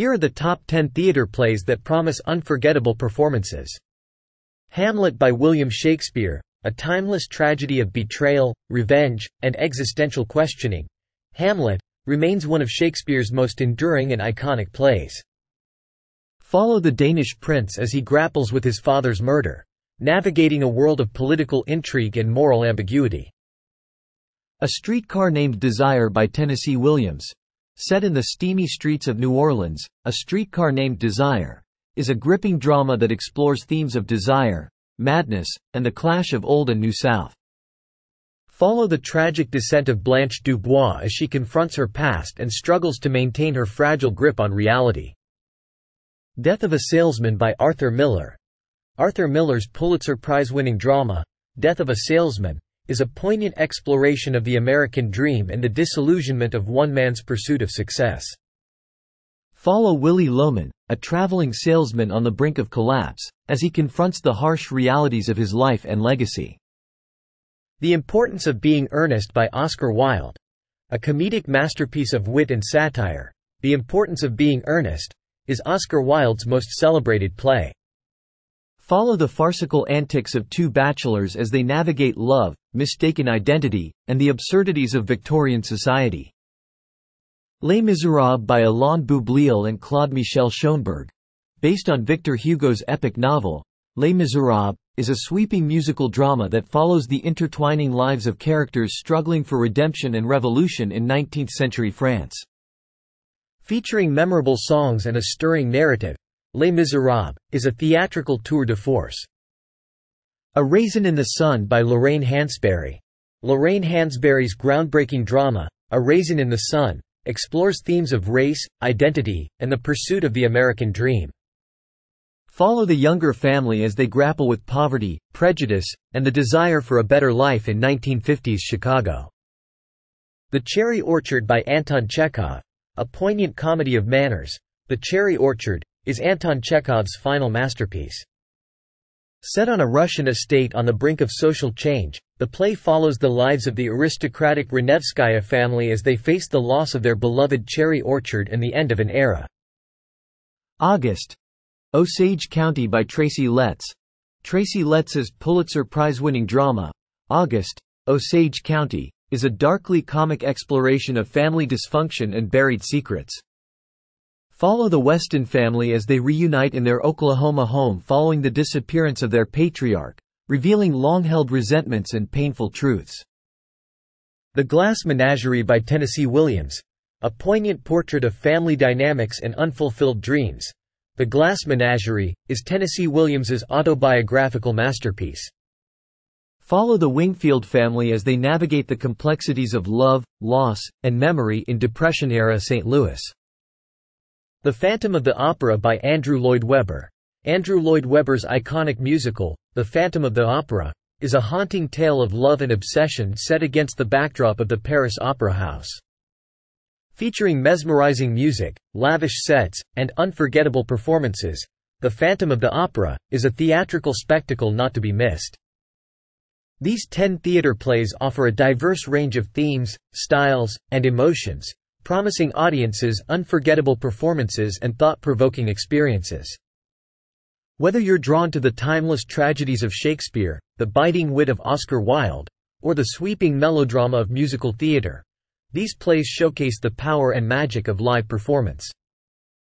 Here are the top 10 theater plays that promise unforgettable performances. Hamlet by William Shakespeare, a timeless tragedy of betrayal, revenge, and existential questioning. Hamlet remains one of Shakespeare's most enduring and iconic plays. Follow the Danish prince as he grapples with his father's murder, navigating a world of political intrigue and moral ambiguity. A Streetcar Named Desire by Tennessee Williams. Set in the steamy streets of New Orleans, A Streetcar Named Desire is a gripping drama that explores themes of desire, madness, and the clash of Old and New South. Follow the tragic descent of Blanche Dubois as she confronts her past and struggles to maintain her fragile grip on reality. Death of a Salesman by Arthur Miller. Arthur Miller's Pulitzer Prize-winning drama, Death of a Salesman, is a poignant exploration of the American dream and the disillusionment of one man's pursuit of success. Follow Willie Loman, a traveling salesman on the brink of collapse, as he confronts the harsh realities of his life and legacy. The Importance of Being Earnest by Oscar Wilde. A comedic masterpiece of wit and satire, The Importance of Being Earnest is Oscar Wilde's most celebrated play. Follow the farcical antics of two bachelors as they navigate love, mistaken identity, and the absurdities of Victorian society. Les Miserables by Alain Boublil and Claude-Michel Schoenberg. Based on Victor Hugo's epic novel, Les Miserables is a sweeping musical drama that follows the intertwining lives of characters struggling for redemption and revolution in 19th-century France. Featuring memorable songs and a stirring narrative, Les Miserables is a theatrical tour de force. A Raisin in the Sun by Lorraine Hansberry. Lorraine Hansberry's groundbreaking drama, A Raisin in the Sun, explores themes of race, identity, and the pursuit of the American dream. Follow the Younger family as they grapple with poverty, prejudice, and the desire for a better life in 1950s Chicago. The Cherry Orchard by Anton Chekhov, a poignant comedy of manners, The Cherry Orchard is Anton Chekhov's final masterpiece. Set on a Russian estate on the brink of social change, the play follows the lives of the aristocratic Renevskaya family as they face the loss of their beloved cherry orchard and the end of an era. August. Osage County by Tracy Letts. Tracy Letts's Pulitzer Prize-winning drama, August, Osage County, is a darkly comic exploration of family dysfunction and buried secrets. Follow the Weston family as they reunite in their Oklahoma home following the disappearance of their patriarch, revealing long-held resentments and painful truths. The Glass Menagerie by Tennessee Williams, a poignant portrait of family dynamics and unfulfilled dreams. The Glass Menagerie is Tennessee Williams's autobiographical masterpiece. Follow the Wingfield family as they navigate the complexities of love, loss, and memory in Depression-era St. Louis. The Phantom of the Opera by Andrew Lloyd Webber. Andrew Lloyd Webber's iconic musical, The Phantom of the Opera, is a haunting tale of love and obsession set against the backdrop of the Paris Opera House. Featuring mesmerizing music, lavish sets, and unforgettable performances, The Phantom of the Opera is a theatrical spectacle not to be missed. These 10 theater plays offer a diverse range of themes, styles, and emotions, promising audiences unforgettable performances and thought-provoking experiences. Whether you're drawn to the timeless tragedies of Shakespeare, the biting wit of Oscar Wilde, or the sweeping melodrama of musical theater, these plays showcase the power and magic of live performance.